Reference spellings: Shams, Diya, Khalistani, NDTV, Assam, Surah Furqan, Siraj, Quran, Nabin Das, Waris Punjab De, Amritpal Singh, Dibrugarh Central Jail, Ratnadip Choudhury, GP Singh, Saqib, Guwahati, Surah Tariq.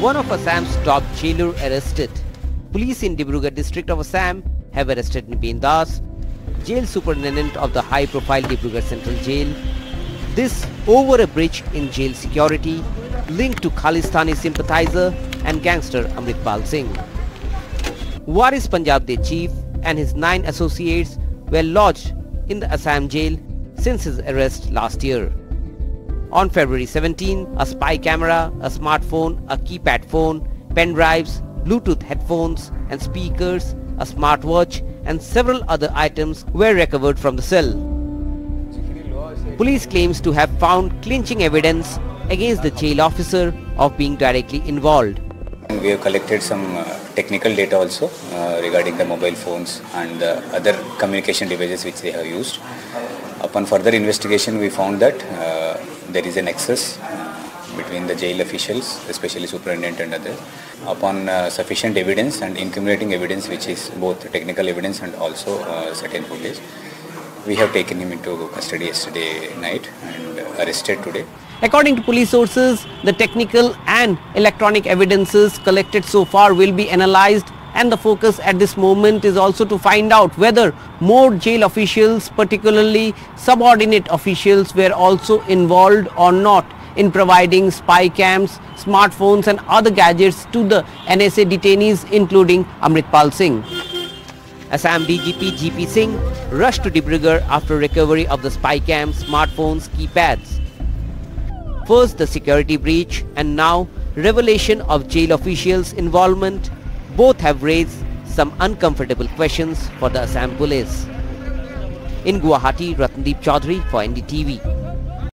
One of Assam's top jailers arrested. Police in Dibrugarh district of Assam have arrested Nabin Das, jail superintendent of the high-profile Dibrugarh Central Jail. This over a breach in jail security linked to Khalistani sympathizer and gangster Amritpal Singh. Waris Punjab de chief and his 9 associates were lodged in the Assam jail since his arrest last year. On February 17, a spy camera, a smartphone, a keypad phone, pen drives, Bluetooth headphones and speakers, a smartwatch and several other items were recovered from the cell. Police claims to have found clinching evidence against the jail officer of being directly involved. We have collected some technical data also regarding the mobile phones and other communication devices which they have used. Upon further investigation, we found that there is a nexus between the jail officials, especially superintendent and others. Upon sufficient evidence and incriminating evidence, which is both technical evidence and also certain footage, we have taken him into custody yesterday night and arrested today. According to police sources, the technical and electronic evidences collected so far will be analysed, and the focus at this moment is also to find out whether more jail officials, particularly subordinate officials, were also involved or not in providing spy cams, smartphones and other gadgets to the NSA detainees, including Amritpal Singh. Assam DGP GP Singh rushed to Dibrugarh after recovery of the spy cams, smartphones, keypads. First the security breach and now revelation of jail officials' involvement. Both have raised some uncomfortable questions for the Assam police. In Guwahati, Ratnadip Choudhury for NDTV.